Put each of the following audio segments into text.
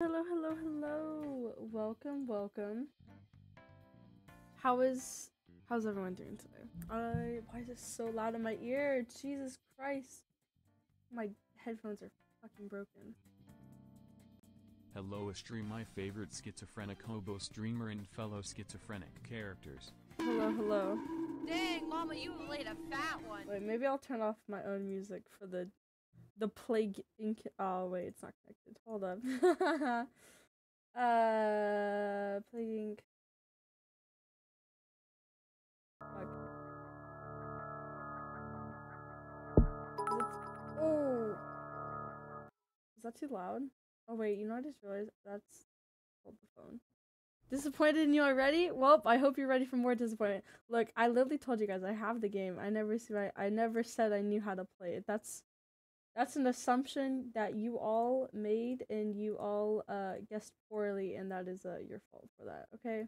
Hello, hello, hello. Welcome, welcome. How's everyone doing today? Why is this so loud in my ear? Jesus Christ. My headphones are fucking broken. Hello, Astri, my favorite schizophrenic hobo streamer and fellow schizophrenic characters. Hello, hello. Dang, Mama, you laid a fat one. Wait, maybe I'll turn off my own music for the Plague Inc. Oh, wait, it's not connected. Hold up. Plague Inc. Fuck. Oh! Is that too loud? Oh, wait, you know what I just realized? That's... Hold the phone. Disappointed in you already? Well, I hope you're ready for more disappointment. Look, I literally told you guys I have the game. I never said I knew how to play it. That's an assumption that you all made, and you all guessed poorly, and that is your fault for that, okay?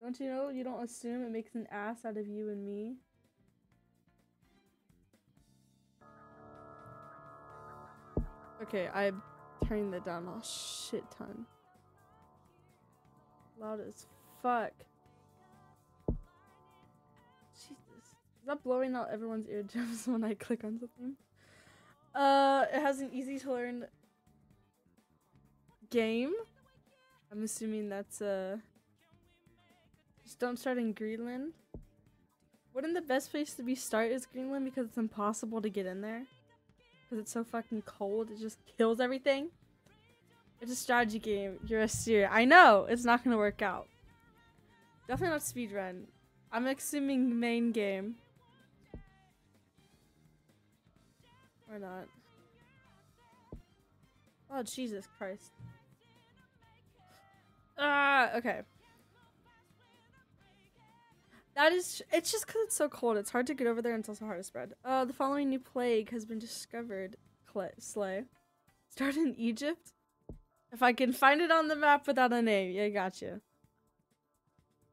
Don't you know you don't assume? It makes an ass out of you and me. Okay, I turned that down a shit ton. Loud as fuck. Is that blowing out everyone's eardrums when I click on something? It has an easy to learn game. I'm assuming that's just don't start in Greenland. Wouldn't the best place to start is Greenland because it's impossible to get in there? Because it's so fucking cold, it just kills everything. It's a strategy game, you're a seer. I know, it's not gonna work out. Definitely not speedrun. I'm assuming main game. Or not. Oh, Jesus Christ. Okay. That is, it's just because it's so cold. It's hard to get over there and it's also hard to spread. The following new plague has been discovered, Slay. Started in Egypt? If I can find it on the map without a name. Yeah, gotcha.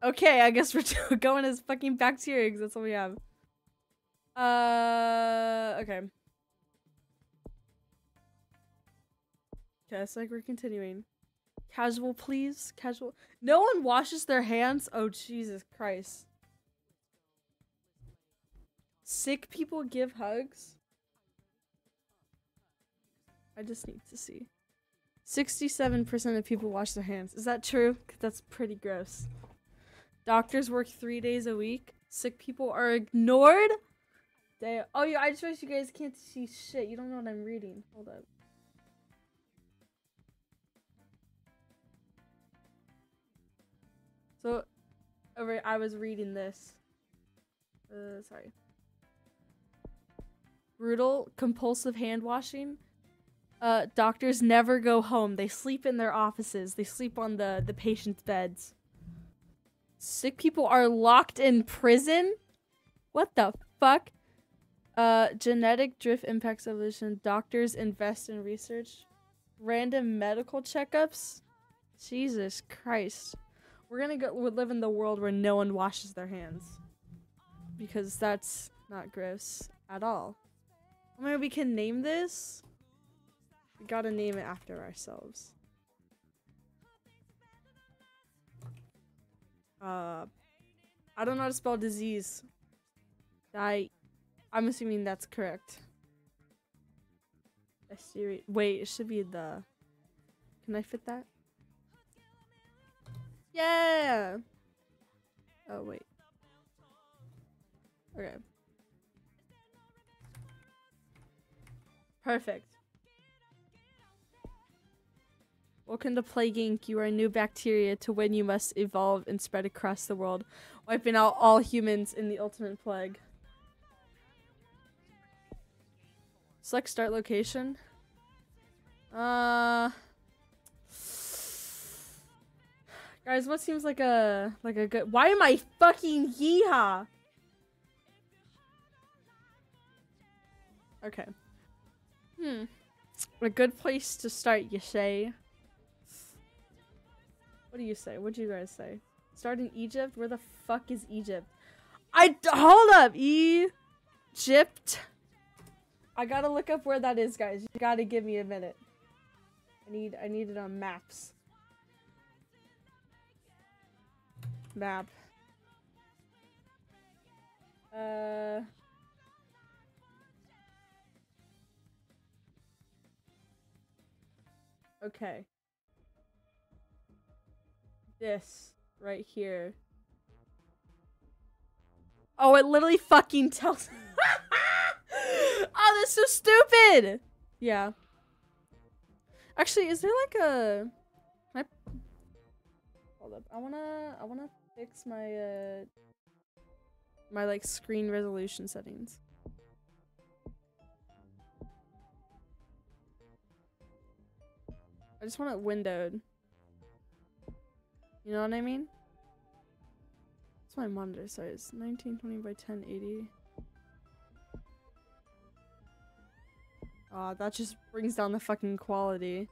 Okay, I guess we're going as fucking bacteria because that's what we have. Okay. Okay, so like we're continuing. Casual, please. Casual. No one washes their hands. Oh, Jesus Christ. Sick people give hugs. I just need to see. 67% of people wash their hands. Is that true? 'Cause that's pretty gross. Doctors work 3 days a week. Sick people are ignored. They oh yeah, I just wish you guys can't see shit. You don't know what I'm reading. Hold up. So, over I was reading this. Sorry. Brutal compulsive hand washing. Doctors never go home. They sleep in their offices. They sleep on the patient's beds. Sick people are locked in prison? What the fuck? Genetic drift impacts evolution. Doctors invest in research. Random medical checkups? Jesus Christ. We're gonna go live in the world where no one washes their hands. Because that's not gross at all. I mean, we can name this. We gotta name it after ourselves. I don't know how to spell disease. I'm assuming that's correct. Wait, it should be the... Can I fit that? Yeah! Oh, wait. Okay. Perfect. Welcome to Plague Inc. You are a new bacteria to win. You must evolve and spread across the world, wiping out all humans in the ultimate plague. Select start location. Guys, what seems like a good? Why am I fucking yeehaw? Okay. A good place to start, you say? What do you say? What'd you guys say? Start in Egypt? Where the fuck is Egypt? Hold up! Egypt? I gotta look up where that is, guys. You gotta give me a minute. I need it on maps. Map. Okay. This right here. Oh, it literally fucking tells. Oh, that's so stupid. Yeah. Actually, is there like a? Can I... Hold up. I wanna fix my my like screen resolution settings. I just want it windowed. You know what I mean? That's my monitor size. 1920 by 1080. Aw, that just brings down the fucking quality.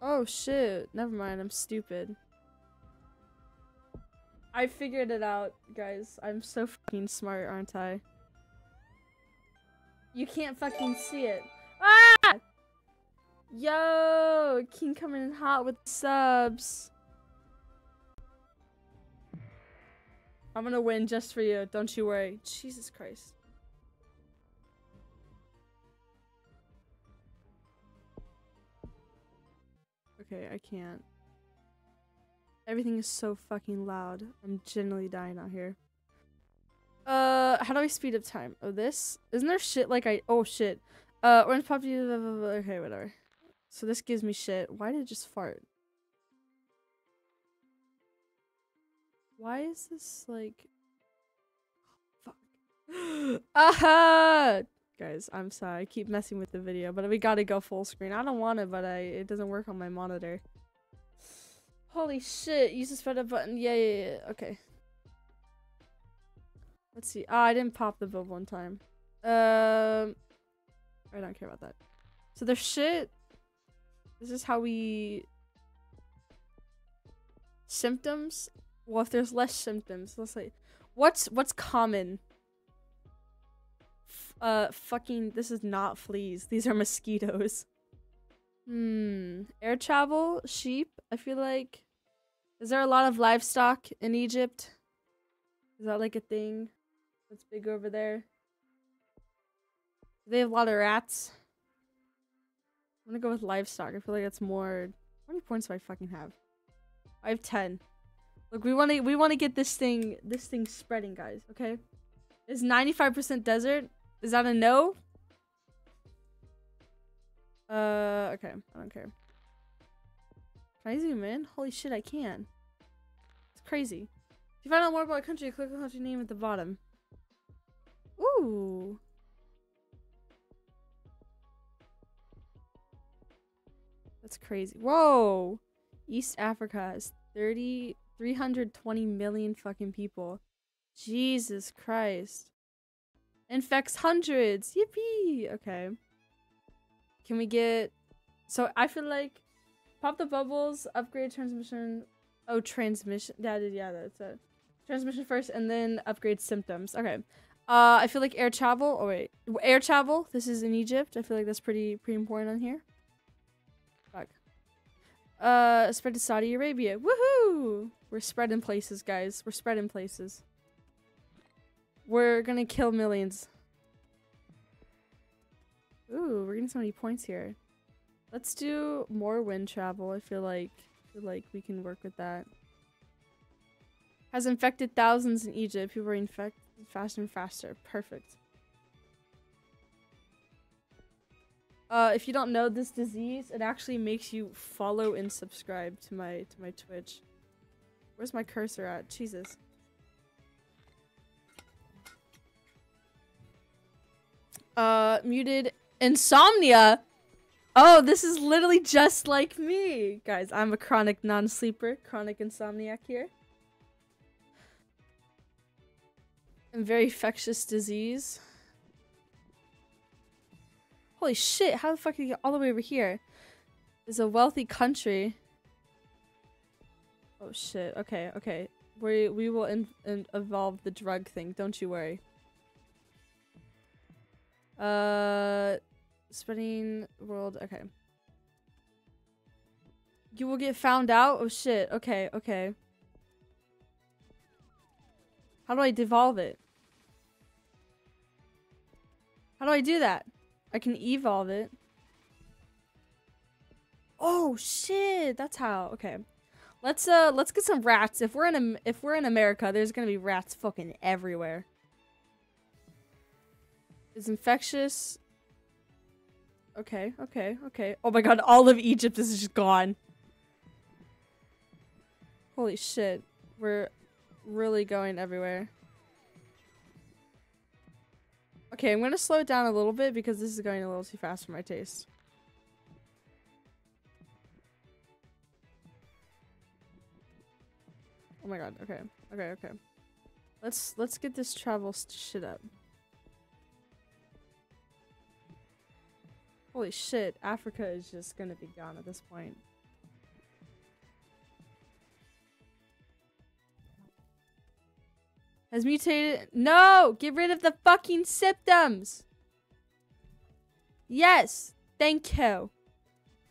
Oh shit. Never mind, I'm stupid. I figured it out, guys. I'm so fucking smart, aren't I? You can't fucking see it. Ah! Yo, King coming in hot with subs. I'm gonna win just for you, don't you worry. Jesus Christ. Okay, I can't. Everything is so fucking loud. I'm generally dying out here. How do I speed up time? Oh, this? Isn't there shit like I- Oh, shit. Orange pop- Okay, whatever. So this gives me shit. Why did it just fart? Why is this like... Oh, fuck. Aha! Guys, I'm sorry. I keep messing with the video, but we gotta go full screen. I don't want it, but it doesn't work on my monitor. Holy shit. Use the spreader button. Yeah, yeah, yeah. Okay. Let's see. Ah, I didn't pop the build one time. I don't care about that. So there's shit. This is how we... Symptoms? Well, if there's less symptoms, let's say... What's common? Fucking... This is not fleas. These are mosquitoes. Air travel? Sheep? I feel like... Is there a lot of livestock in Egypt? Is that like a thing? That's big over there? Do they have a lot of rats? I'm gonna go with livestock. I feel like that's more... How many points do I fucking have? I have 10. Look, we wanna get this thing spreading, guys, okay? It's 95% desert. Is that a no? Okay. I don't care. Can I zoom in? Holy shit, I can. It's crazy. If you find out more about a country, click on the country name at the bottom. Ooh. That's crazy. Whoa! East Africa is 320 million fucking people. Jesus Christ. Infects hundreds! Yippee! Okay. Can we get... So, I feel like... Pop the bubbles, upgrade transmission... Oh, transmission. Yeah, that's it. Transmission first, and then upgrade symptoms. Okay. I feel like air travel... Oh, wait. Air travel. This is in Egypt. I feel like that's pretty important on here. Spread to Saudi Arabia. Woohoo! We're spreading places, guys. We're spreading places. We're gonna kill millions. Ooh, we're getting so many points here. Let's do more wind travel. I feel like we can work with that. Has infected thousands in Egypt. People are infected faster and faster. Perfect. If you don't know this disease, it actually makes you follow and subscribe to my Twitch. Where's my cursor at? Jesus. Muted insomnia. Oh, this is literally just like me, guys. I'm a chronic non-sleeper, chronic insomniac here. And very infectious disease. Holy shit, how the fuck did you get all the way over here? It's a wealthy country. Oh shit, okay. We will evolve the drug thing, don't you worry. Spinning world. Okay. You will get found out? Oh shit. Okay, okay. How do I devolve it? How do I do that? I can evolve it. Oh shit, that's how. Okay. Let's get some rats. If we're in America, there's going to be rats fucking everywhere. It's infectious. Okay, okay, okay. Oh my god, all of Egypt is just gone. Holy shit. We're really going everywhere. Okay, I'm going to slow it down a little bit because this is going a little too fast for my taste. Oh my god, okay. Okay, okay. Let's get this travel shit up. Holy shit, Africa is just gonna be gone at this point. Has mutated- No! Get rid of the fucking symptoms! Yes! Thank you!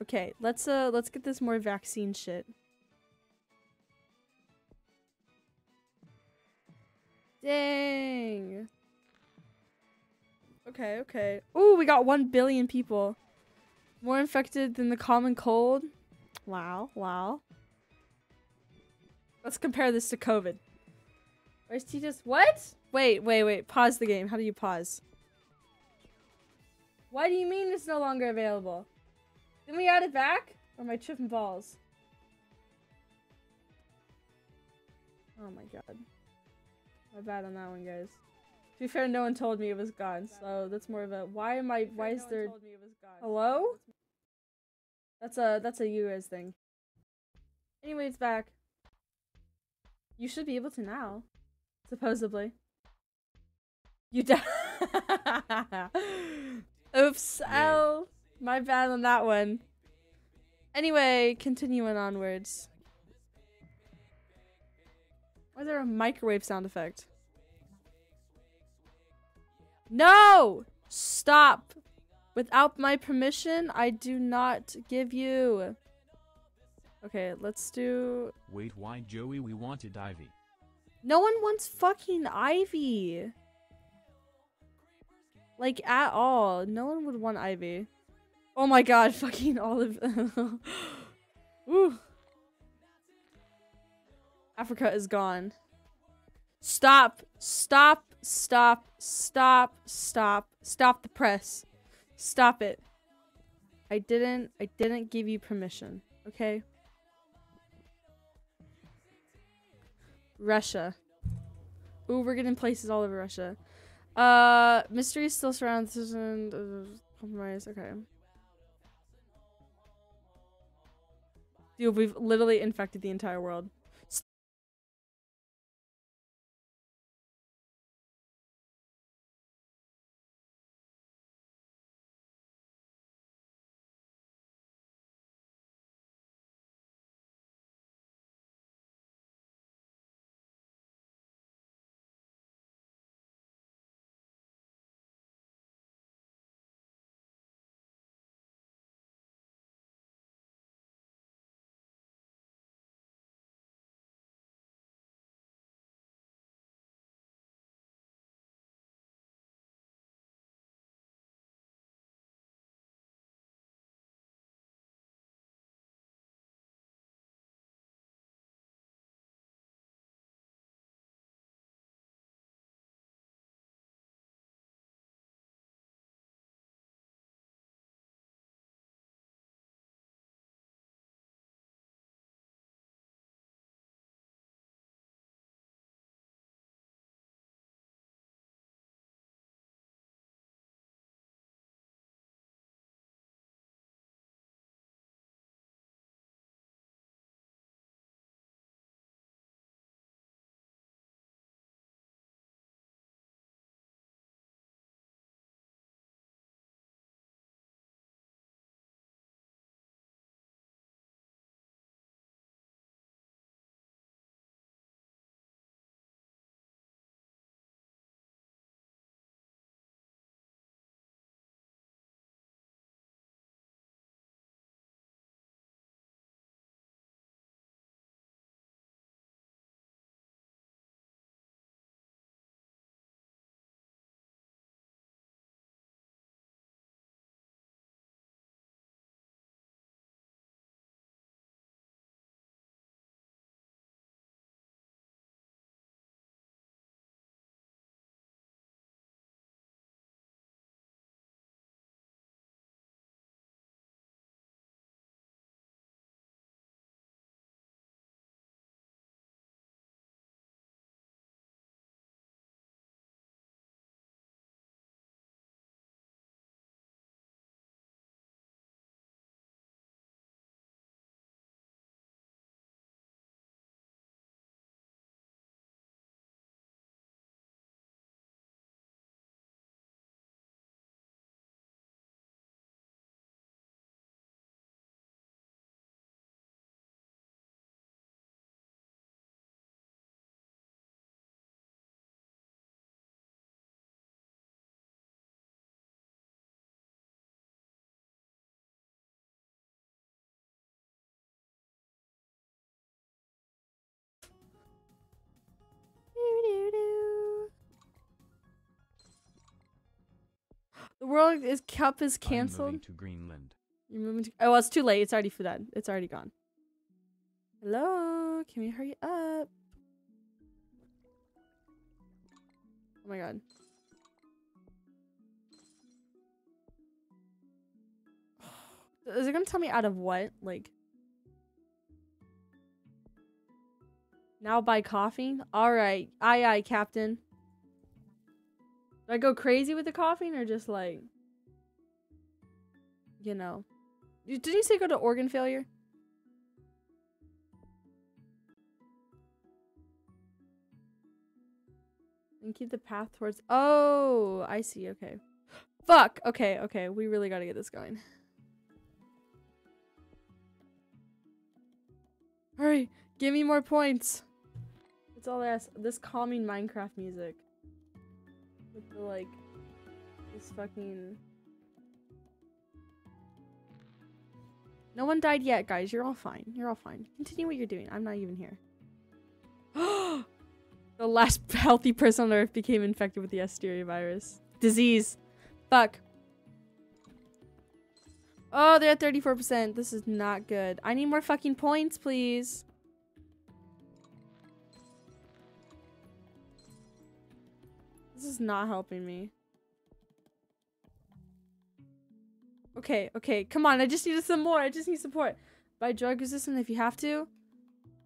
Okay, let's get this more vaccine shit. Dang! Okay, okay. Ooh, we got 1 billion people. More infected than the common cold. Wow, wow. Let's compare this to COVID. Where's Tito's? What? Wait, wait, wait. Pause the game. How do you pause? Why do you mean it's no longer available? Then we add it back? Or am I tripping balls? Oh my god. My bad on that one, guys. To be fair, no one told me it was gone, so that's more of a why am I why is there hello? That's a you guys thing. Anyway, it's back. You should be able to now, supposedly. You die. Oops, ow, my bad on that one. Anyway, continuing onwards. Why is there a microwave sound effect? No! Stop! Without my permission, I do not give you. Okay, let's do... Wait, why, Joey? We wanted Ivy. No one wants fucking Ivy. Like, at all. No one would want Ivy. Oh my god, fucking all of... Ooh. Africa is gone. Stop! Stop! Stop, stop, stop, stop the press. Stop it. I didn't give you permission, okay? Russia. Ooh, we're getting places all over Russia. Mystery still surrounds us and compromise, okay. Dude, we've literally infected the entire world. The World Cup is canceled. I'm moving to Greenland. You're moving to... Oh, well, it's too late. It's already dead. It's already gone. Hello? Can we hurry up? Oh my god. Is it gonna tell me out of what? Like... Now buy coffee? Alright. Aye aye, Captain. Do I go crazy with the coughing or just like... You know. Didn't you say go to organ failure? And keep the path towards... Oh! I see. Okay. Fuck! Okay, okay. We really gotta get this going. Hurry! Give me more points! That's all I ask. This calming Minecraft music. With the, like... This fucking... No one died yet, guys. You're all fine. You're all fine. Continue what you're doing. I'm not even here. The last healthy person on Earth became infected with the Asteria virus. Disease. Fuck. Oh, they're at 34%. This is not good. I need more fucking points, please. This is not helping me. Okay, okay. Come on. I just need some more. I just need support. Buy drug resistant if you have to.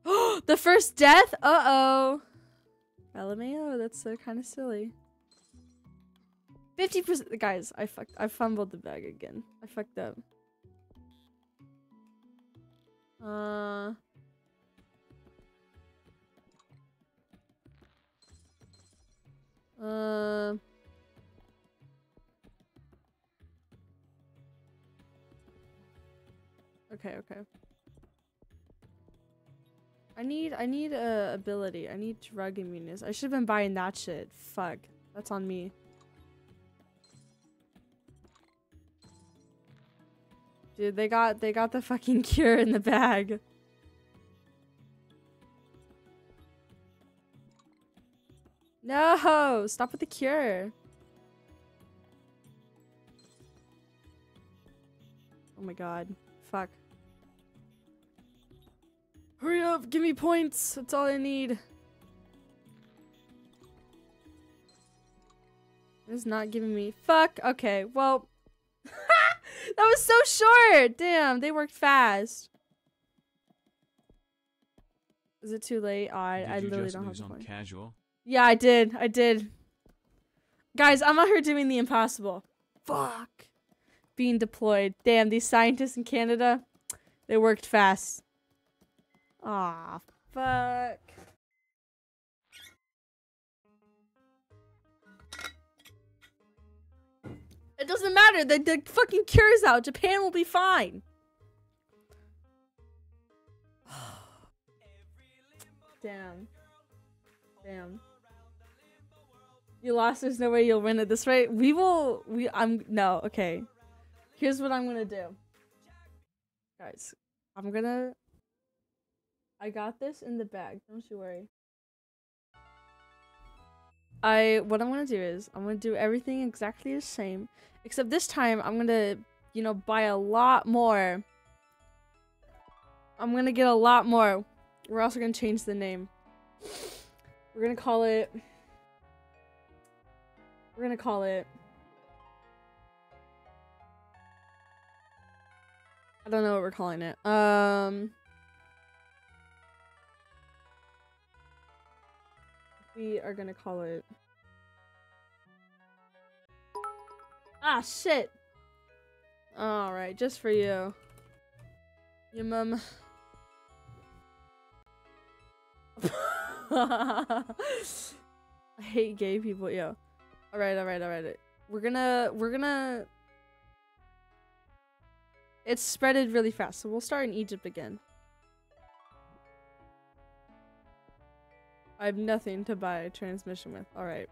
Oh, the first death? Uh-oh. LMAO, that's kind of silly. 50%, guys. I fumbled the bag again. I fucked up. Okay, okay. I need a ability. I need drug immunity. I should have been buying that shit. Fuck. That's on me. Dude, they got the fucking cure in the bag. No, stop with the cure. Oh my god. Fuck. Hurry up, give me points. That's all I need. It's not giving me. Fuck. Okay, well. That was so short. Damn, they worked fast. Is it too late? Oh, I literally don't have points. Casual? Yeah, I did. I did. Guys, I'm out here doing the impossible. Fuck. Being deployed. Damn, these scientists in Canada, they worked fast. Aw, fuck. It doesn't matter. The fucking cure's out. Japan will be fine. Damn. Damn. You lost. There's no way you'll win at this rate. We will. No. Okay. Here's what I'm gonna do. Guys, I got this in the bag. Don't you worry. What I'm gonna do is I'm gonna do everything exactly the same, except this time I'm gonna, you know, buy a lot more. I'm gonna get a lot more. We're also gonna change the name. We're gonna call it. I don't know what we're calling it. We are gonna call it... Ah, shit! Alright, just for you. Your mum. I hate gay people, yo. Alright, alright, alright. We're gonna... It's spreaded really fast, so we'll start in Egypt again. I have nothing to buy a transmission with. Alright.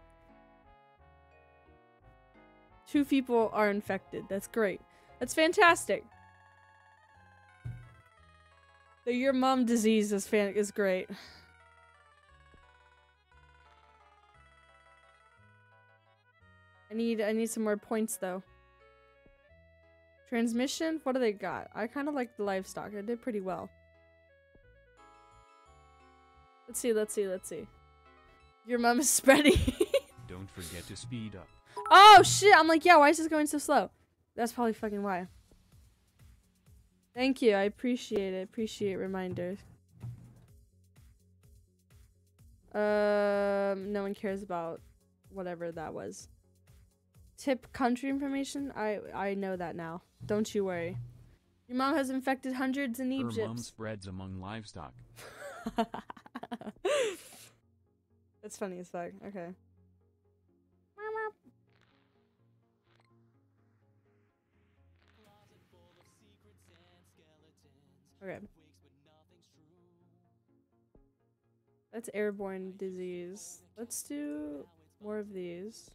2 people are infected. That's great. That's fantastic. The your mom disease is great. I need some more points though. Transmission? What do they got? I kind of like the livestock. It did pretty well. Let's see, let's see, let's see. Your mom is spreading. Don't forget to speed up. Oh, shit. I'm like, yeah, why is this going so slow? That's probably fucking why. Thank you. I appreciate it. Appreciate reminders. No one cares about whatever that was. Tip country information? I know that now. Don't you worry. Your mom has infected hundreds in Egypt. Her mom spreads among livestock. That's funny as fuck. Okay. Okay. That's airborne disease. Let's do more of these.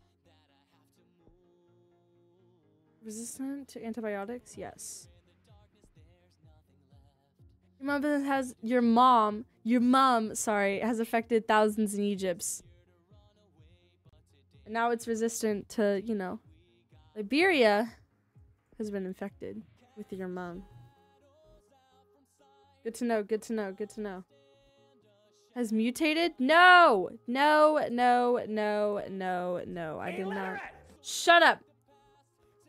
Resistant to antibiotics? Yes. Your mom has affected thousands in Egypt. And now it's resistant to, you know, Liberia has been infected with your mom. Good to know, good to know, good to know. Has mutated? No! No, no, no, no, no. I did not. Shut up!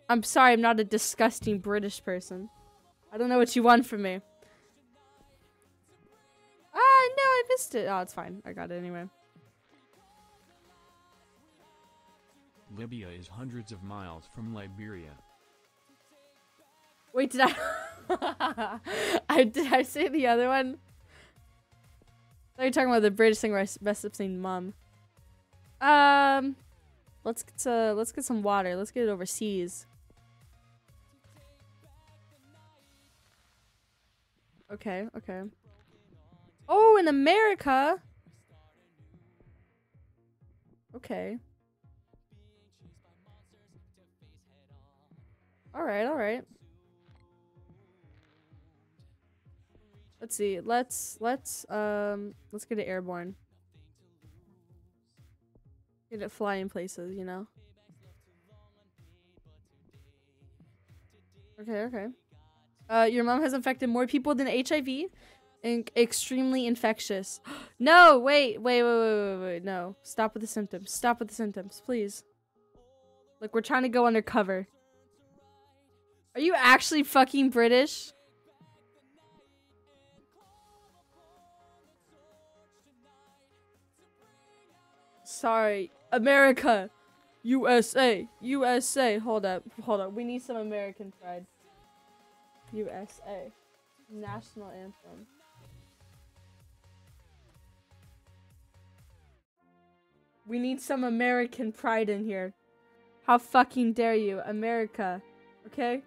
I'm sorry, I'm not a disgusting British person. I don't know what you want from me. Ah, no, I missed it. Oh, it's fine. I got it anyway. Libya is hundreds of miles from Liberia. Wait, did I... did I say the other one? I thought you were talking about the British thing where I messed up saying mom. Let's get some water. Let's get it overseas. Okay, okay. Oh, in America! Okay. Alright, alright. Let's see. Let's get it airborne. Get it flying places, you know? Okay, okay. Your mom has infected more people than HIV? Extremely infectious. No, wait. No. Stop with the symptoms. Stop with the symptoms, please. Look, we're trying to go undercover. Are you actually fucking British? Sorry, America, USA, USA. Hold up, hold up. We need some American pride. USA, national anthem. We need some American pride in here. How fucking dare you, America? Okay,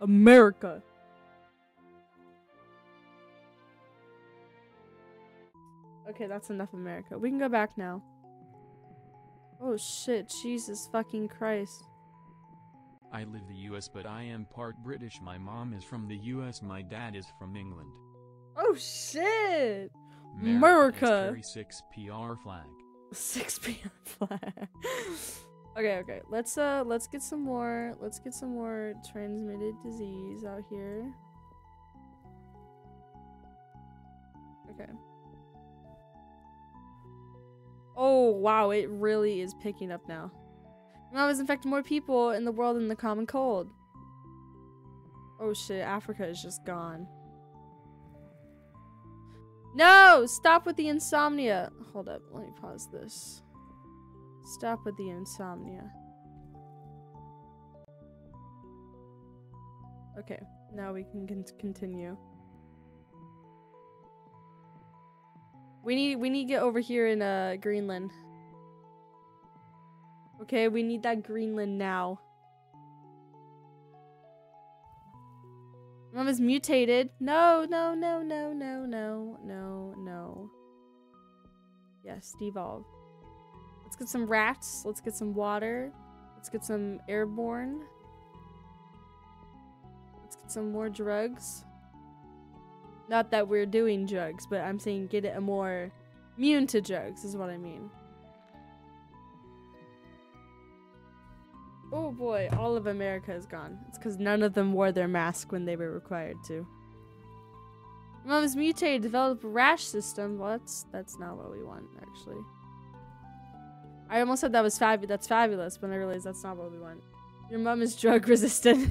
America. Okay, that's enough, America. We can go back now. Oh shit, Jesus fucking Christ. I live in the US, but I am part British. My mom is from the US, my dad is from England. Oh shit! America! 6PR flag. 6PR flag. Okay, okay. Let's get some more transmitted disease out here. Okay. Oh, wow, it really is picking up now. Your mom has infected more people in the world than the common cold. Oh shit, Africa is just gone. No! Stop with the insomnia! Hold up, let me pause this. Stop with the insomnia. Okay, now we can continue. We need to get over here in Greenland. Okay, we need that Greenland now. Mom is mutated. No. Yes, devolve. Let's get some rats. Let's get some water. Let's get some airborne. Let's get some more drugs. Not that we're doing drugs, but I'm saying get it more immune to drugs is what I mean. Oh boy, all of America is gone. It's because none of them wore their mask when they were required to. Mom's mutated, developed a rash system. Well, that's not what we want, actually. I almost said that was that's fabulous, but I realized that's not what we want. Your mom is drug resistant.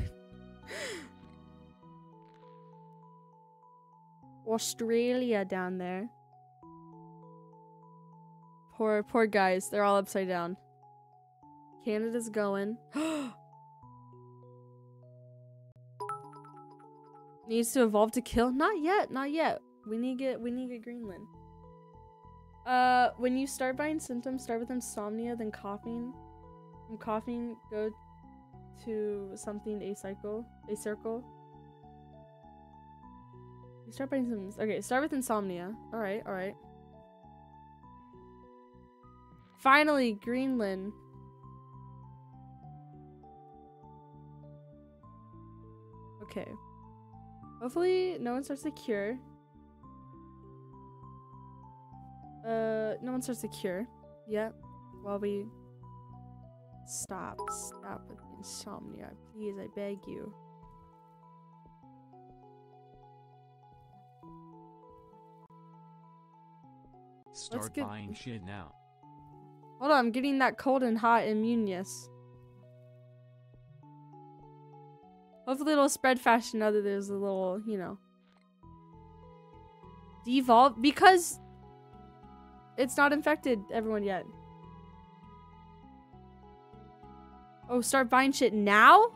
Australia down there. Poor guys, they're all upside down. Canada's going. Needs to evolve to kill? Not yet, not yet. We need to get Greenland. When you start buying symptoms, start with insomnia, then coughing. From coughing, go to something a circle. You start buying symptoms. Okay, start with insomnia. Alright, alright. Finally, Greenland. Okay. Hopefully, no one starts to cure. No one starts to cure. Yep. While we... Stop with the insomnia. Please, I beg you. Start buying shit now. Hold on, I'm getting that cold and hot immune, yes. Hopefully it'll spread faster now that there's a little, you know. Devolve, because it's not infected everyone yet. Oh, start buying shit now?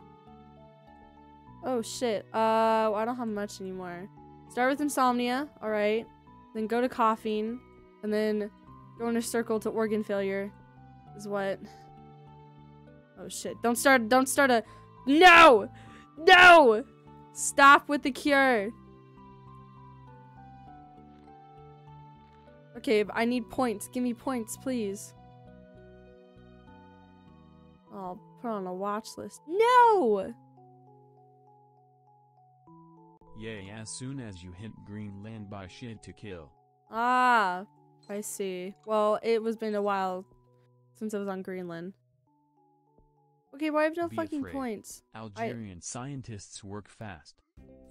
Oh shit, well, I don't have much anymore. Start with insomnia, alright. Then go to coughing, and then go in a circle to organ failure is what. Oh shit, don't start a, no! No! Stop with the cure. Okay, I need points. Give me points, please. I'll put on a watch list. No! Yeah, as soon as you hit Greenland, buy shit to kill. Ah, I see. Well, it was been a while since I was on Greenland. Okay, well, I have no fucking points. Algerian scientists work fast.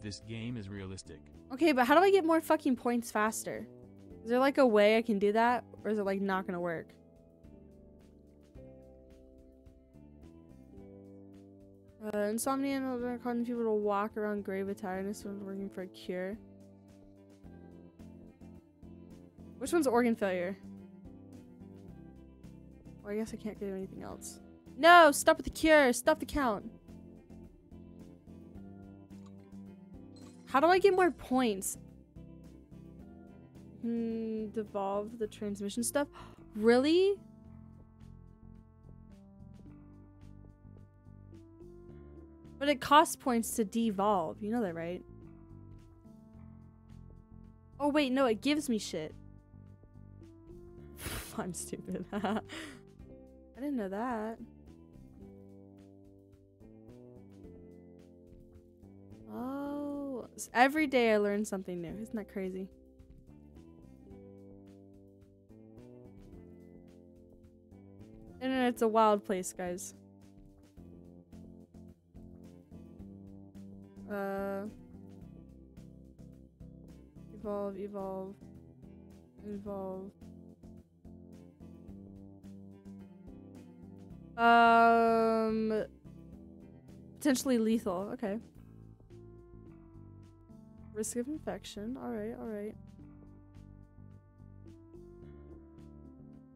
This game is realistic. Okay, but how do I get more fucking points faster? Is there like a way I can do that? Or is it like not gonna work? Insomnia and causing people to walk around grave with tiredness when working for a cure. Which one's organ failure? Well, I guess I can't get anything else. No, stop with the cure. Stop the count. How do I get more points? Devolve the transmission stuff. Really? But it costs points to devolve. You know that, right? Oh, wait. No, it gives me shit. I'm stupid. I didn't know that. Oh, every day I learn something new. Isn't that crazy? Internet's a wild place, guys. Evolve. Potentially lethal. Okay. Risk of infection. Alright, alright.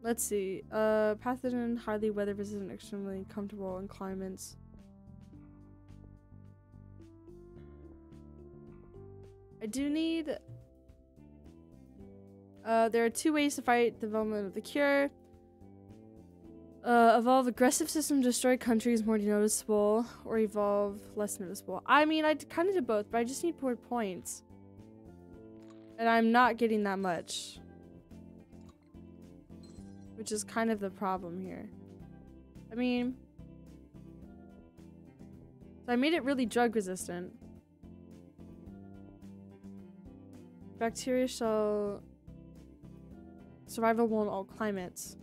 Let's see. Pathogen, highly weather resistant, extremely comfortable in climates. I do need... there are two ways to fight the development of the cure. Evolve aggressive system, destroy countries more noticeable, or evolve less noticeable. I mean, I kind of did both, but I just need more points. And I'm not getting that much. Which is kind of the problem here. I mean... I made it really drug resistant. Bacteria shall... survivable in all climates.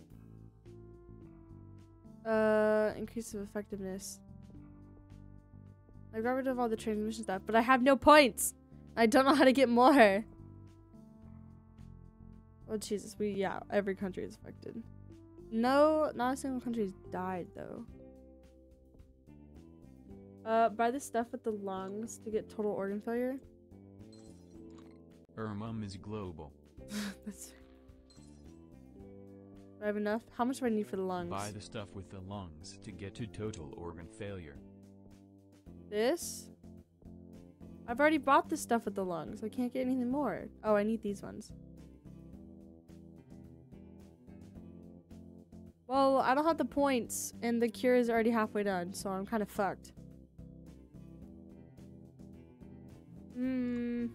Increase of effectiveness. I got rid of all the transmission stuff, but I have no points. I don't know how to get more. Oh Jesus, yeah, every country is affected. No, not a single country's died though. Buy the stuff with the lungs to get total organ failure. Mum is global. That's... Do I have enough? How much do I need for the lungs? Buy the stuff with the lungs to get to total organ failure. This? I've already bought the stuff with the lungs. I can't get anything more. Oh, I need these ones. Well, I don't have the points, and the cure is already halfway done, so I'm kind of fucked. Hmm.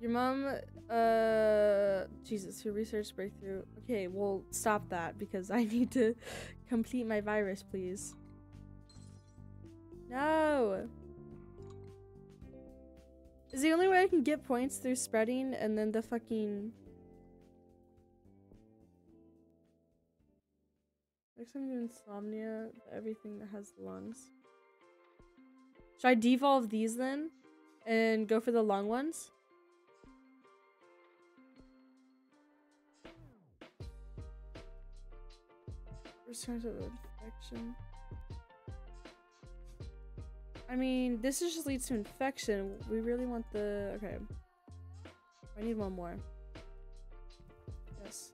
Your mom, Jesus, her research breakthrough. Okay, well, stop that, because I need to complete my virus, please. No! Is the only way I can get points through spreading and then the fucking... Next time you do insomnia, everything that has the lungs. Should I devolve these then? And go for the lung ones? Return to the infection. I mean, this just leads to infection. We really want the... Okay. I need one more. Yes.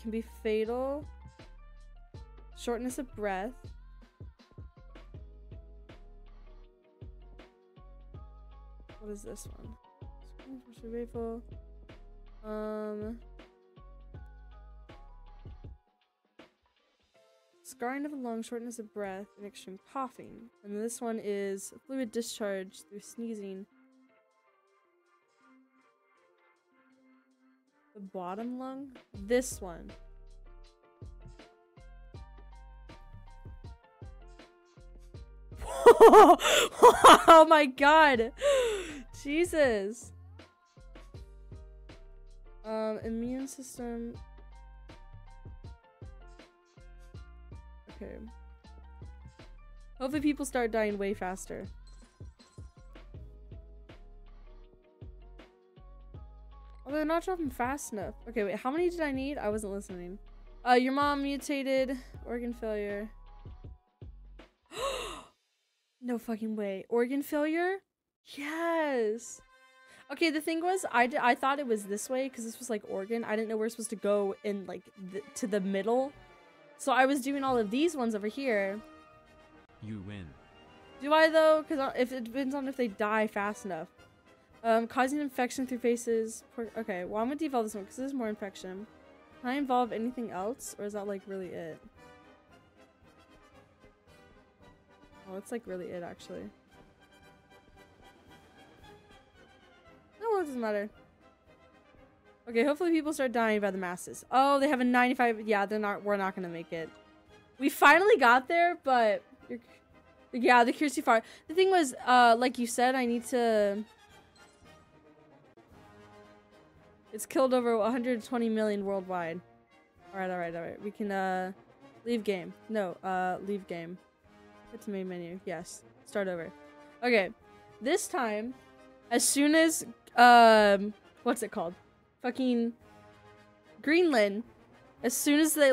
Can be fatal. Shortness of breath. What is this one? Fatal. Scarring of the lung, shortness of breath, and extreme coughing. And this one is fluid discharge through sneezing. The bottom lung? This one. Oh my god! Jesus! Immune system. Okay. Hopefully people start dying way faster. Although they're not dropping fast enough. Okay, wait, how many did I need? I wasn't listening. Your mom mutated. Organ failure. No fucking way. Organ failure? Yes! Okay, the thing was, I thought it was this way because this was like organ. I didn't know we were supposed to go in like to the middle. So I was doing all of these ones over here. You win. Do I though? Because if it depends on if they die fast enough. Causing infection through faces. Okay, well I'm gonna devolve this one because there's more infection. Can I involve anything else, or is that like really it? Oh, it's like really it actually. Oh, it doesn't matter. Okay, hopefully people start dying by the masses. Oh, they have a 95. Yeah, they're not. We're not gonna make it. We finally got there, but yeah, the cure's too far. The thing was, like you said, I need to. It's killed over 120 million worldwide. All right, all right, all right. We can leave game. No, leave game. Get to main menu. Yes, start over. Okay, this time, as soon as what's it called? Fucking Greenland. As soon as they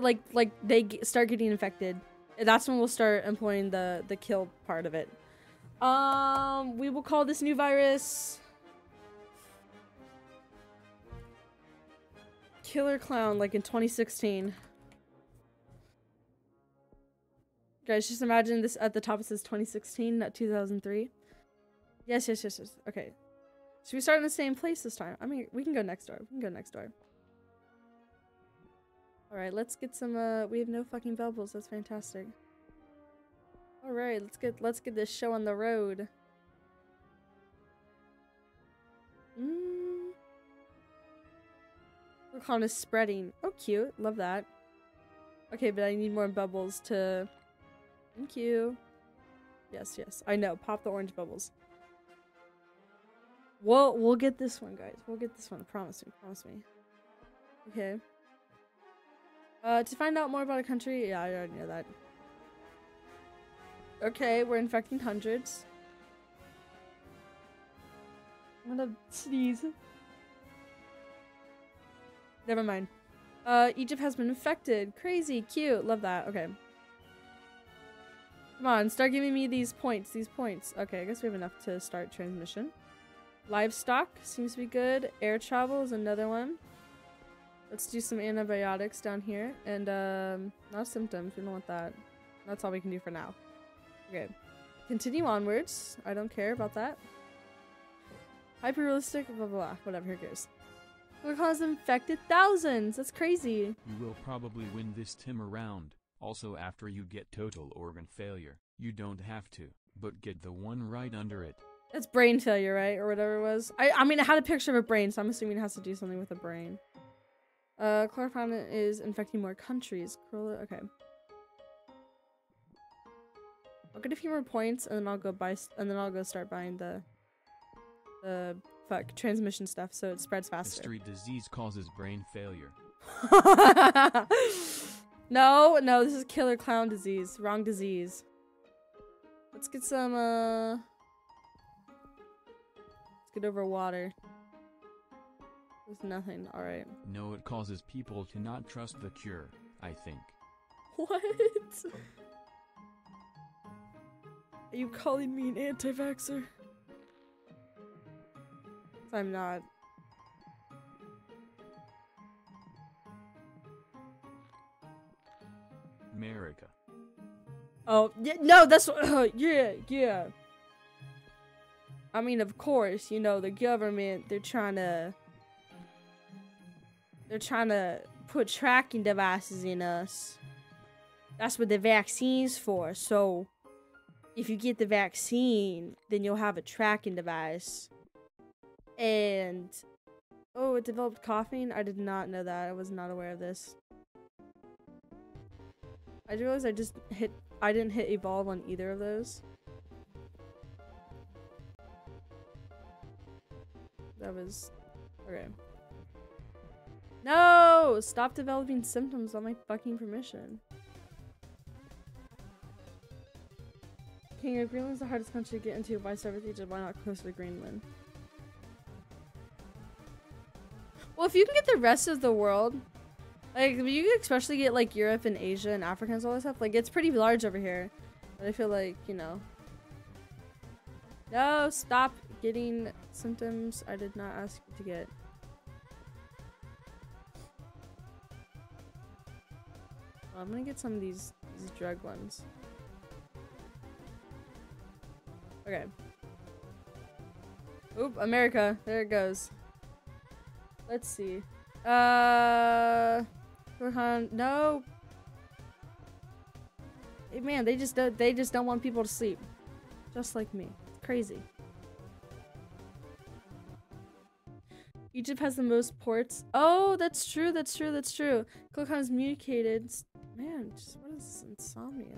start getting infected, that's when we'll start employing the kill part of it. We will call this new virus Killer Clown, like in 2016. Guys, just imagine this at the top. It says 2016, not 2003. Yes, yes, yes, yes. Okay. Should we start in the same place this time? I mean, we can go next door. We can go next door. Alright, let's get some, we have no fucking bubbles. That's fantastic. Alright, let's get this show on the road. Mm. The clown is spreading. Oh, cute. Love that. Okay, but I need more bubbles to... Thank you. Yes, yes. I know. Pop the orange bubbles. We'll get this one, guys. We'll get this one. Promise me. Promise me. Okay. To find out more about a country... Yeah, I already know that. Okay, we're infecting hundreds. I'm gonna sneeze. Never mind. Egypt has been infected. Crazy, cute. Love that. Okay. Come on, start giving me these points. These points. Okay, I guess we have enough to start transmission. Livestock seems to be good. Air travel is another one. Let's do some antibiotics down here. And, not symptoms. We don't want that. That's all we can do for now. Okay. Continue onwards. I don't care about that. Hyper-realistic, blah, blah, blah. Whatever, here goes. We're causing infected thousands. That's crazy. You will probably win this time around. Also, after you get total organ failure, you don't have to, but get the one right under it. That's brain failure, right? Or whatever it was. I mean, I had a picture of a brain, so I'm assuming it has to do something with a brain. Chloroform is infecting more countries. Okay. I'll get a few more points, and then I'll go buy, and then I'll go start buying the fuck transmission stuff, so it spreads faster. Street disease causes brain failure. No, no, this is killer clown disease. Wrong disease. Let's get some. Let's get over water. There's nothing. All right. No, it causes people to not trust the cure, I think. What? Are you calling me an anti-vaxxer? I'm not. America. Oh, yeah, no, that's yeah, yeah. I mean, of course, you know, the government, they're trying to put tracking devices in us. That's what the vaccine's for. So if you get the vaccine, then you'll have a tracking device. And oh, it developed coughing. I did not know that. I was not aware of this. I realized I didn't hit evolve on either of those. That was okay. No! Stop developing symptoms on my fucking permission. King of Greenland's the hardest country to get into. Why start with Egypt? Why not closer to Greenland? Well, if you can get the rest of the world, like you can especially get like Europe and Asia and Africa and all that stuff, like it's pretty large over here. But I feel like, you know. No, stop getting symptoms I did not ask you to get. Well, I'm gonna get some of these drug ones. Okay. Oop, America. There it goes. Let's see. No. Hey, man, they just don't want people to sleep. Just like me. It's crazy. Egypt has the most ports. Oh, that's true, that's true, that's true. Clicon is mutated. Man, just what is this insomnia?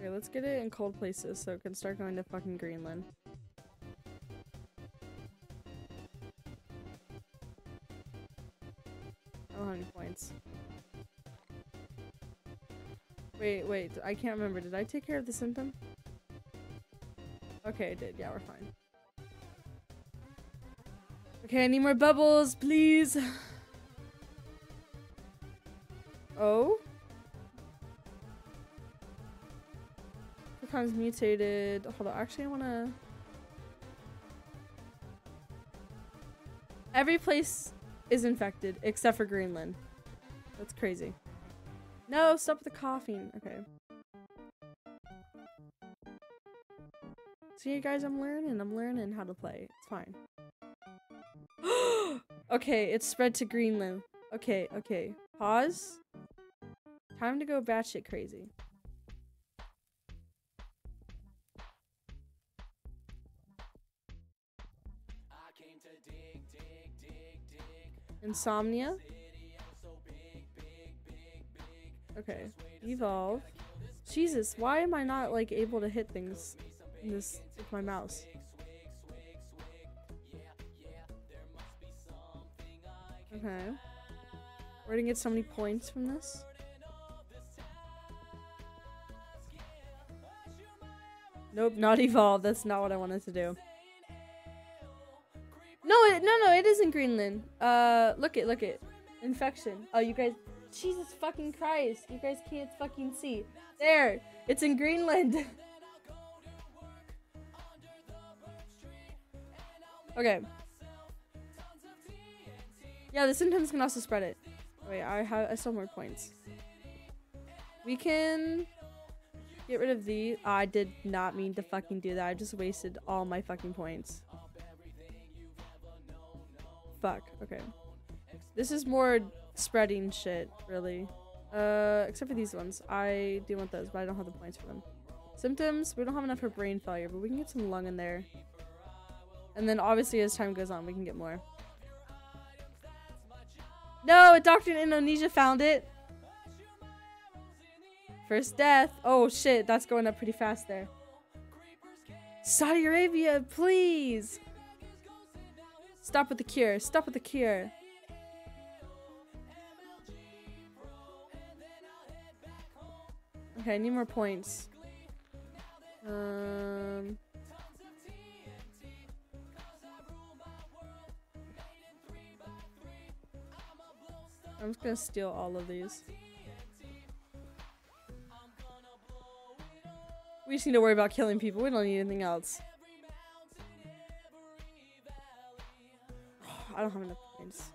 Okay, let's get it in cold places so it can start going to fucking Greenland. Points. Wait, I can't remember. Did I take care of the symptom? Okay, I did. Yeah, we're fine. Okay, I need more bubbles, please. Oh? Becomes mutated. Hold on, actually I wanna... Every place is infected, except for Greenland. That's crazy. No, stop with the coughing. Okay. See, you guys, I'm learning how to play. It's fine. Okay, it's spread to Greenland. Okay. Pause. Time to go batshit crazy. Insomnia. Okay. Evolve. Jesus, why am I not like able to hit things this with my mouse. Okay. We're gonna get so many points from this. Nope, not evolve. That's not what I wanted to do. No, it isn't Greenland. Look it. Infection. Oh, you guys. Jesus fucking Christ. You guys can't fucking see. There. It's in Greenland. Okay. Yeah, the symptoms can also spread it. Wait, I still have more points. We can get rid of the. Oh, I did not mean to fucking do that. I just wasted all my fucking points. Fuck. Okay. This is more spreading shit, really. Except for these ones. I do want those, but I don't have the points for them. Symptoms. We don't have enough for brain failure, but we can get some lung in there. And then obviously as time goes on, we can get more. No, a doctor in Indonesia found it. First death. Oh shit, that's going up pretty fast there. Saudi Arabia, please. Stop with the cure. Stop with the cure. Okay, I need more points. I'm just gonna steal all of these. We just need to worry about killing people. We don't need anything else. I don't have enough points.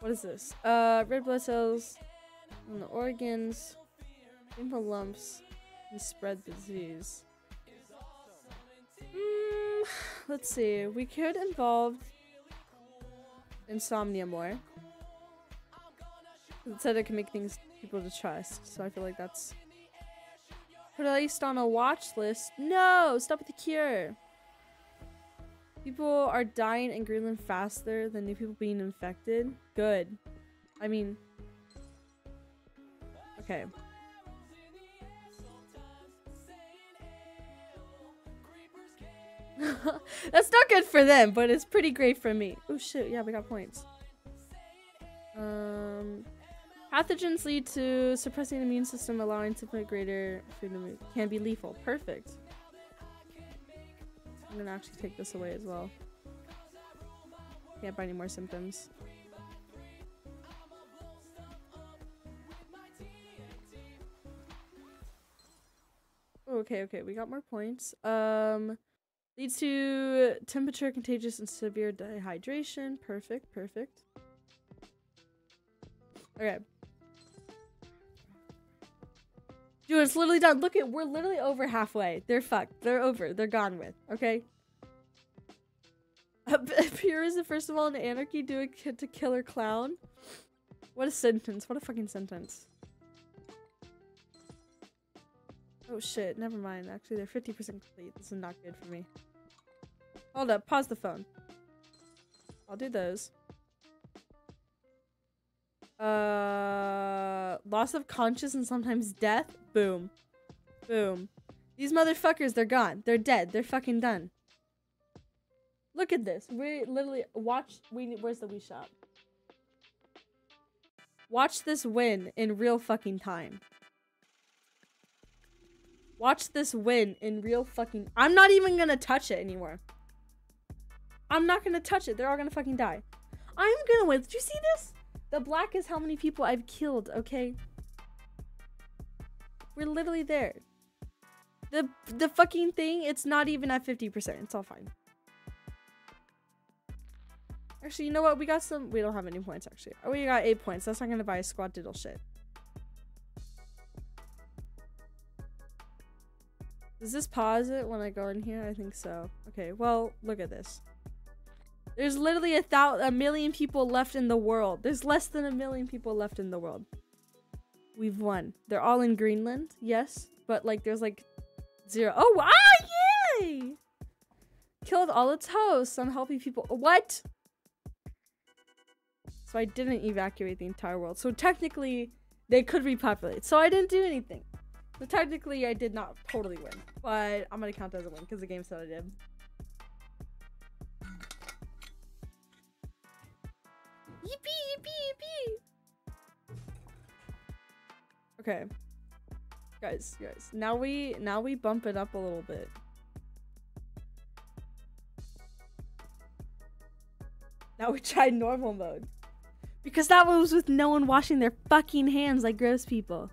What is this? Red blood cells on the organs, painful lumps, and spread disease. Let's see. We could involve insomnia more. It said it can make things people to trust, so I feel like that's placed on a watch list. No, stop with the cure. People are dying in Greenland faster than new people being infected. Good. I mean, okay. That's not good for them, but it's pretty great for me. Oh shoot, yeah, we got points. Pathogens lead to suppressing the immune system, allowing significantly greater freedom. Can be lethal. Perfect. I'm gonna actually take this away as well. Can't buy any more symptoms. Okay, we got more points. Leads to temperature, contagious, and severe dehydration. Perfect. Okay. Dude, it's literally done. Look at, we're literally over halfway. They're fucked. They're over. They're gone with. Okay. Pure is the first of all in anarchy. Do a kid to kill or clown. What a sentence. What a fucking sentence. Oh shit. Never mind. Actually, they're 50% complete. This is not good for me. Hold up. Pause the phone. I'll do those. Loss of consciousness and sometimes death. Boom. These motherfuckers, they're gone. They're dead. They're fucking done. Look at this. We literally watched. Where's the Wii shop? Watch this win in real fucking time. Watch this win in real fucking. I'm not even gonna touch it anymore. I'm not gonna touch it. They're all gonna fucking die. I'm gonna win. Did you see this? The black is how many people I've killed, okay? We're literally there. The fucking thing, it's not even at 50%. It's all fine. Actually, you know what? We got some... We don't have any points, actually. Oh, we got 8 points. That's not gonna buy a squad diddle shit. Does this pause it when I go in here? I think so. Okay, well, look at this. There's literally a million people left in the world. There's less than 1 million people left in the world. We've won. They're all in Greenland, yes, but like there's like zero. Oh, yay! Killed all its hosts, unhealthy people. What? So I didn't evacuate the entire world. So technically, they could repopulate. So I didn't do anything. So technically I did not totally win, but I'm gonna count that as a win because the game said I did. Yippee, yippee, yippee. Okay. Guys, now we bump it up a little bit. Now we try normal mode. Because that was with no one washing their fucking hands like gross people.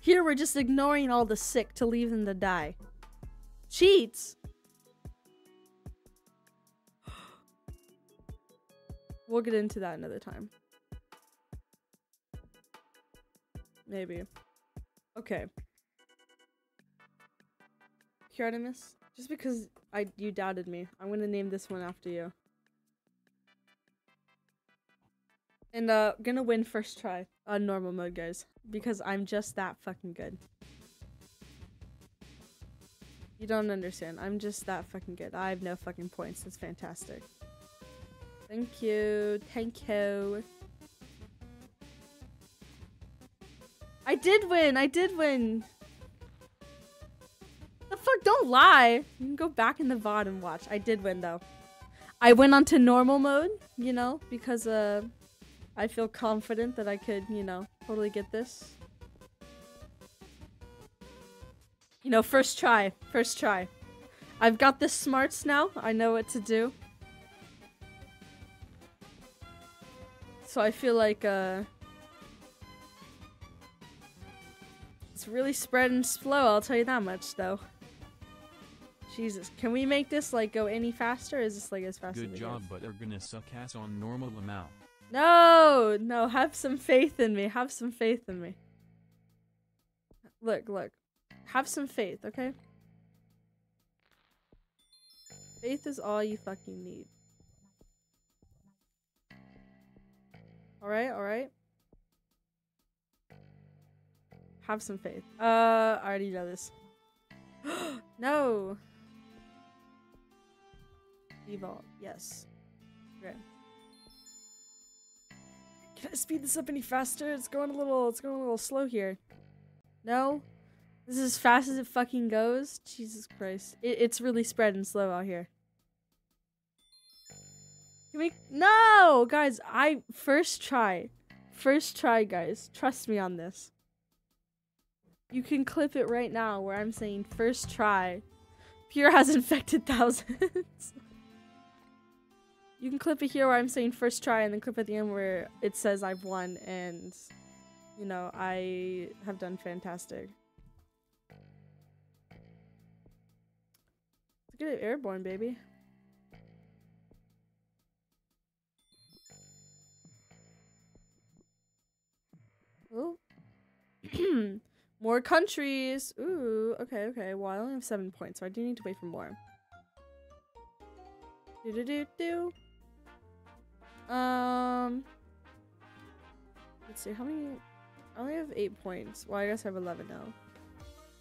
Here we're just ignoring all the sick to leave them to die. Cheats! We'll get into that another time. Maybe. Okay. Hieronymus, just because you doubted me, I'm gonna name this one after you. And gonna win first try on normal mode, guys, because I'm just that fucking good. You don't understand. I'm just that fucking good. I have no fucking points. That's fantastic. Thank you. Thank you. I did win. I did win. The fuck? Don't lie. You can go back in the VOD and watch. I did win though. I went onto normal mode, you know, because I feel confident that I could, you know, totally get this. You know, first try. First try. I've got the smarts now. I know what to do. So I feel like, it's really spreading slow, I'll tell you that much, though. Jesus, can we make this, like, go any faster? Is this, like, as fast as it goes? Good job, but we're gonna suck ass on normal amount. No, no, have some faith in me. Have some faith in me. Look, look. Have some faith, okay? Faith is all you fucking need. Alright, alright. Have some faith. I already know this. No! Evolve, yes. Okay. Can I speed this up any faster? It's going a little slow here. No? This is as fast as it fucking goes? Jesus Christ. It's really spreading slow out here. Can we? No! Guys, I first try. First try, guys. Trust me on this. You can clip it right now where I'm saying first try. Pure has infected thousands. You can clip it here where I'm saying first try and then clip at the end where it says I've won and, you know, I have done fantastic. Let's get it airborne, baby. Oh. More countries. Ooh, okay, okay. Well, I only have 7 points, so I do need to wait for more. Do-do-do-do. Let's see, how many? I only have 8 points. Well, I guess I have 11 now.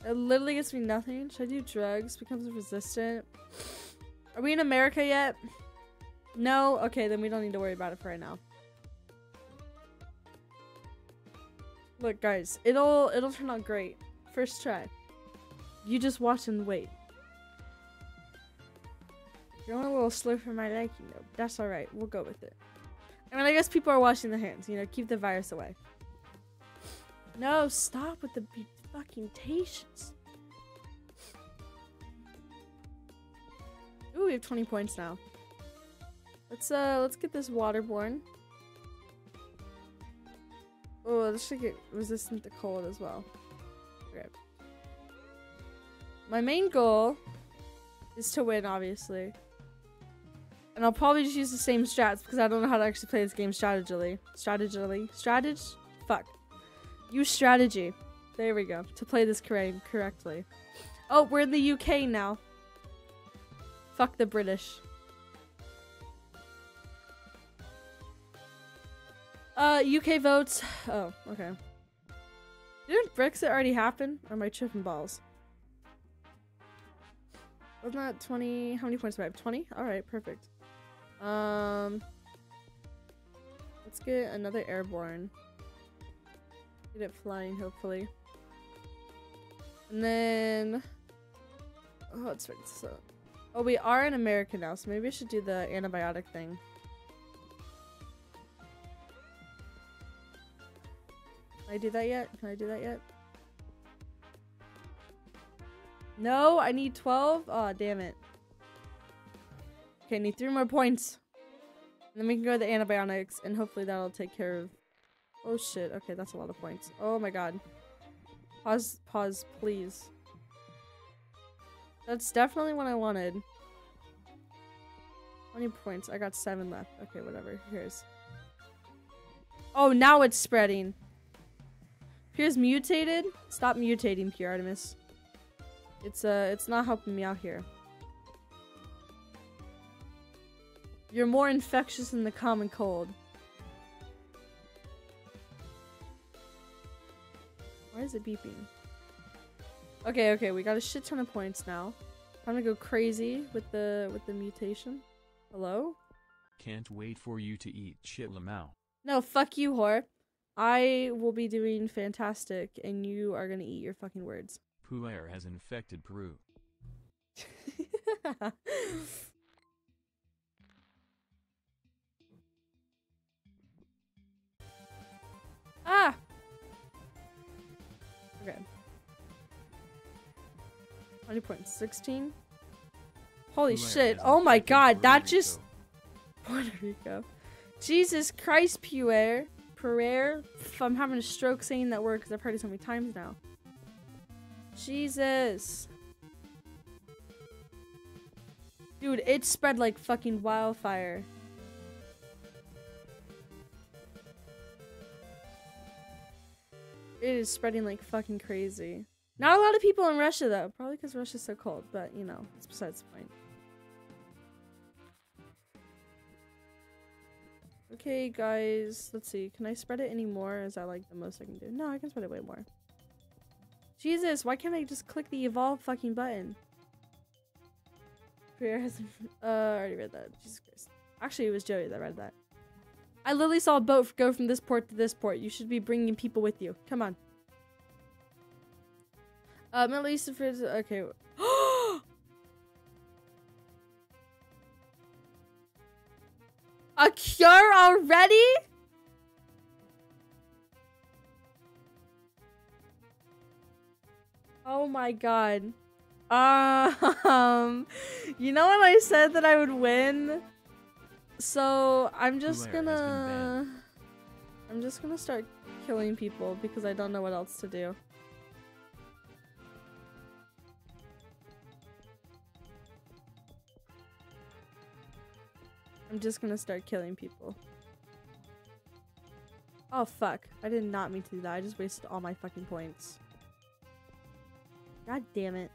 It literally gets me nothing. Should I do drugs? Becomes resistant. Are we in America yet? No? Okay, then we don't need to worry about it for right now. Look, guys, it'll turn out great. First try. You just watch and wait. You're going a little slow for my liking, though. That's alright. We'll go with it. I mean, I guess people are washing their hands. You know, keep the virus away. No, stop with the fucking tations. Ooh, we have 20 points now. Let's get this waterborne. Oh, this should get resistant to cold as well. Okay. My main goal is to win, obviously. And I'll probably just use the same strats because I don't know how to actually play this game strategically. Fuck. Use strategy. There we go. To play this correctly. Oh, we're in the UK now. Fuck the British. UK votes. Oh, okay. Didn't Brexit already happen? Or am I tripping balls? Wasn't that 20? How many points do I have? 20? Alright, perfect. Let's get another airborne. Get it flying, hopefully. And then... oh, let's fix this up. Oh, we are in America now, so maybe we should do the antibiotic thing. Can I do that yet? Can I do that yet? No, I need 12. Aw, damn it. Okay, I need 3 more points. And then we can go to the antibiotics, and hopefully that'll take care of... oh shit, okay, that's a lot of points. Oh my god. Pause, pause, please. That's definitely what I wanted. 20 points, I got 7 left. Okay, whatever, here's... oh, now it's spreading. Pure's mutated? Stop mutating, Pure Artemis. It's not helping me out here. You're more infectious than the common cold. Why is it beeping? Okay, okay, we got a shit ton of points now. I'm gonna go crazy with the mutation. Hello? Can't wait for you to eat shit, Lamau. No, fuck you, whore. I will be doing fantastic, and you are gonna eat your fucking words. Puer has infected Peru. Ah! Okay. 20 points. 16? Holy shit. Oh my god, that just... Puerto Rico. Jesus Christ, Puer. Puer. I'm having a stroke saying that word because I've heard it so many times now. Jesus. Dude, it spread like fucking wildfire. It is spreading like fucking crazy. Not a lot of people in Russia though, probably because Russia's so cold, but you know, it's besides the point. Okay guys, let's see, can I spread it any more? Is that like the most I can do? No, I can spread it way more. Jesus, why can't I just click the evolve fucking button? I already read that, Jesus Christ. Actually, it was Joey that read that. I literally saw a boat go from this port to this port. You should be bringing people with you. Come on. Middle East, okay. A cure already? Oh my god. You know when I said that I would win? So I'm just gonna start killing people because I don't know what else to do. I'm just gonna start killing people. Oh fuck. I did not mean to do that. I just wasted all my fucking points. God damn it.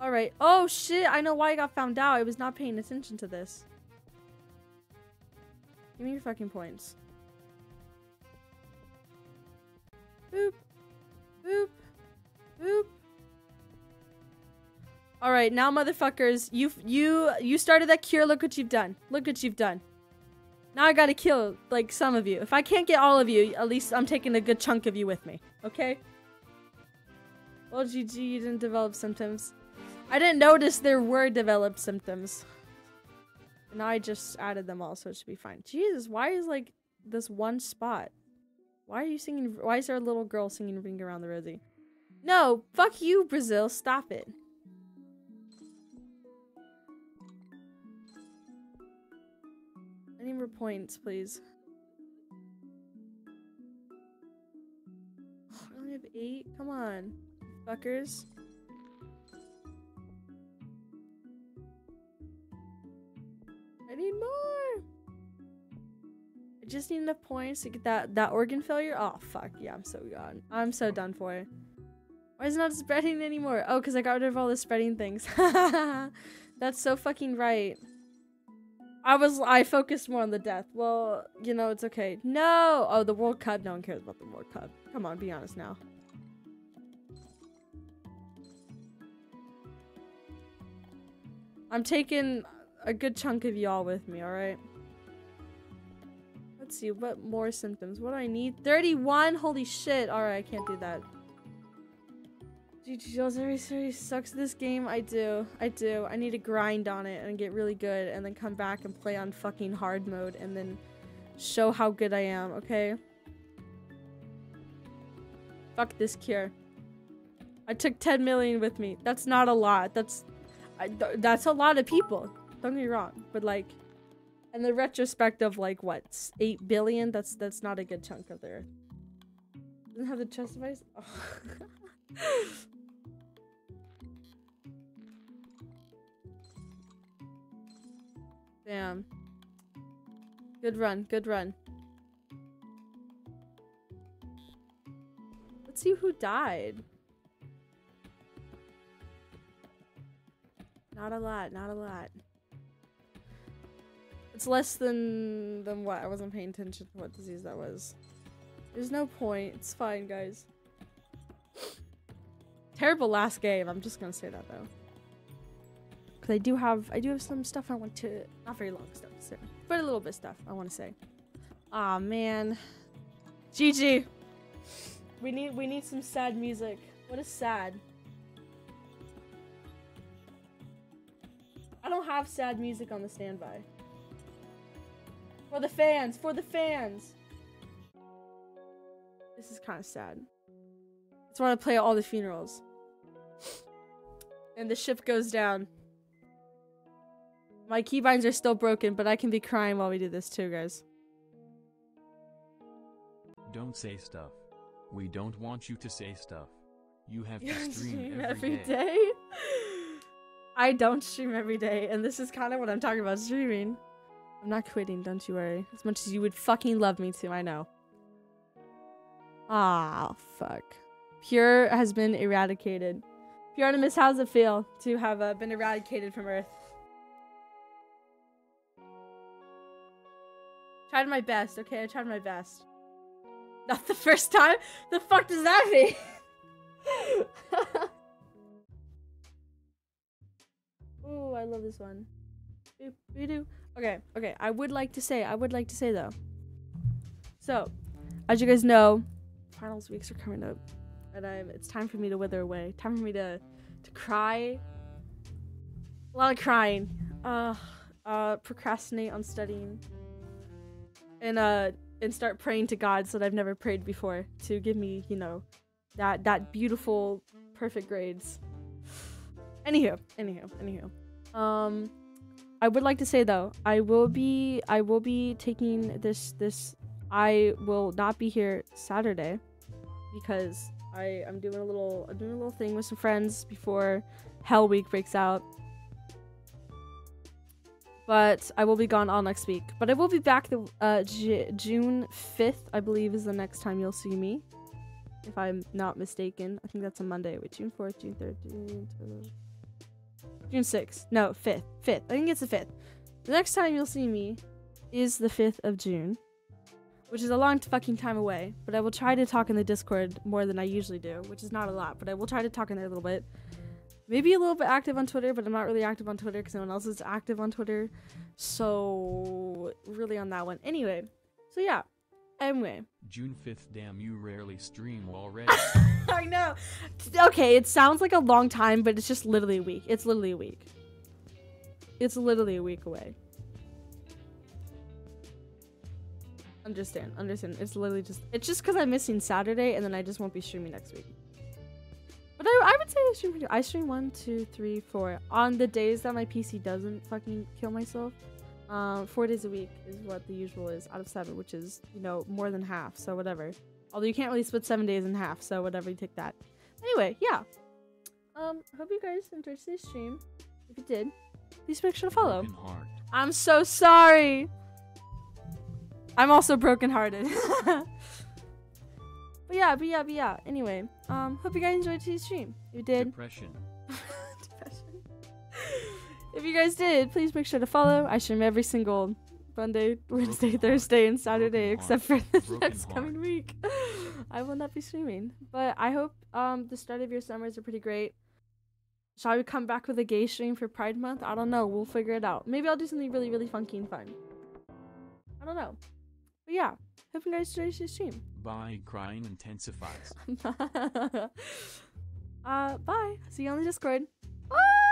Alright. Oh shit, I know why I got found out. I was not paying attention to this. Give me your fucking points. Boop. Boop. Boop. Alright, now motherfuckers, you started that cure, look what you've done. Look what you've done. Now I gotta kill, like, some of you. If I can't get all of you, at least I'm taking a good chunk of you with me. Okay? Well, GG, you didn't develop symptoms. I didn't notice there were developed symptoms. And I just added them all, so it should be fine. Jesus, why is, like, this one spot? Why are you singing? Why is there a little girl singing Ring Around the Rosie? No, fuck you, Brazil. Stop it. Any more points, please? Oh, I only have 8. Come on, fuckers. I need more. I just need enough points to get that organ failure. Oh fuck yeah, I'm so gone. I'm so done for. Why is it not spreading anymore? Oh, because I got rid of all the spreading things. That's so fucking right. I focused more on the death. Well, you know, it's okay. No! Oh, the World Cup. No one cares about the World Cup. Come on, be honest now. I'm taking a good chunk of y'all with me, alright? Let's see, what more symptoms? What do I need? 31? Holy shit. Alright, I can't do that. GG, every series sucks this game. I do. I need to grind on it and get really good and then come back and play on fucking hard mode and then show how good I am, okay? Fuck this cure. I took 10 million with me. That's not a lot. That's a lot of people. Don't get me wrong, but like, in the retrospect of like what, 8 billion? That's not a good chunk of the earth. Doesn't have the chest device? Oh. Damn. Good run, good run. Let's see who died. Not a lot, not a lot. It's less than what? I wasn't paying attention to what disease that was. There's no point. It's fine, guys. Terrible last game. I'm just gonna say that though. Cause I do have some stuff I want to, not very long stuff, so, but a little bit stuff I want to say. Aw, man. GG. We need some sad music. What is sad? I don't have sad music on the standby. For the fans! For the fans! This is kind of sad. That's why I play at all the funerals. And the ship goes down. My keybinds are still broken, but I can be crying while we do this too, guys. Don't say stuff. We don't want you to say stuff. You have to stream every day. I don't stream every day, and this is kind of what I'm talking about, streaming. I'm not quitting, don't you worry. As much as you would fucking love me to, I know. Ah, fuck. Pure has been eradicated. Puronimus, how does it feel to have been eradicated from Earth? Tried my best, okay? I tried my best. Not the first time? The fuck does that mean? Ooh, I love this one. Okay, okay. I would like to say though. So, as you guys know, finals weeks are coming up, and it's time for me to wither away. Time for me to cry. A lot of crying. Procrastinate on studying. And start praying to God so that I've never prayed before to give me, you know, that beautiful, perfect grades. Anywho. I would like to say though, I will be taking this. I will not be here Saturday because I'm doing a little thing with some friends before Hell Week breaks out. But I will be gone all next week. But I will be back the June 5th, I believe, is the next time you'll see me, if I'm not mistaken. I think that's a Monday. Wait, June 4th, June 3rd, June 12th. June 6th. No, 5th. 5th. I think it's the 5th. The next time you'll see me is the 5th of June, which is a long fucking time away, but I will try to talk in the Discord more than I usually do, which is not a lot, but I will try to talk in there a little bit. Maybe a little bit active on Twitter, but I'm not really active on Twitter because no one else is active on Twitter. So, really on that one. Anyway, so yeah. Anyway. June 5th, damn, you rarely stream already. I know. Okay, it sounds like a long time, but it's just literally a week. It's literally a week away. Understand. It's literally just... It's just because I'm missing Saturday, and then I just won't be streaming next week. But I would say I stream... I stream 1, 2, 3, 4. On the days that my PC doesn't fucking kill myself... 4 days a week is what the usual is out of 7, which is, you know, more than half, so whatever. Although you can't really split 7 days in half, so whatever, you take that. Anyway, yeah. Hope you guys enjoyed today's stream. If you did, please make sure to follow. I'm so sorry. I'm also brokenhearted. But yeah. Anyway, hope you guys enjoyed today's stream. If you did. Depression. If you guys did, please make sure to follow. I stream every single Monday, Wednesday, Thursday, and Saturday, except for this next coming week. I will not be streaming. But I hope the start of your summers are pretty great. Shall we come back with a gay stream for Pride Month? I don't know. We'll figure it out. Maybe I'll do something really, really funky and fun. I don't know. But yeah, hope you guys enjoyed today's stream. Bye, crying intensifies. Bye. See you on the Discord. Bye.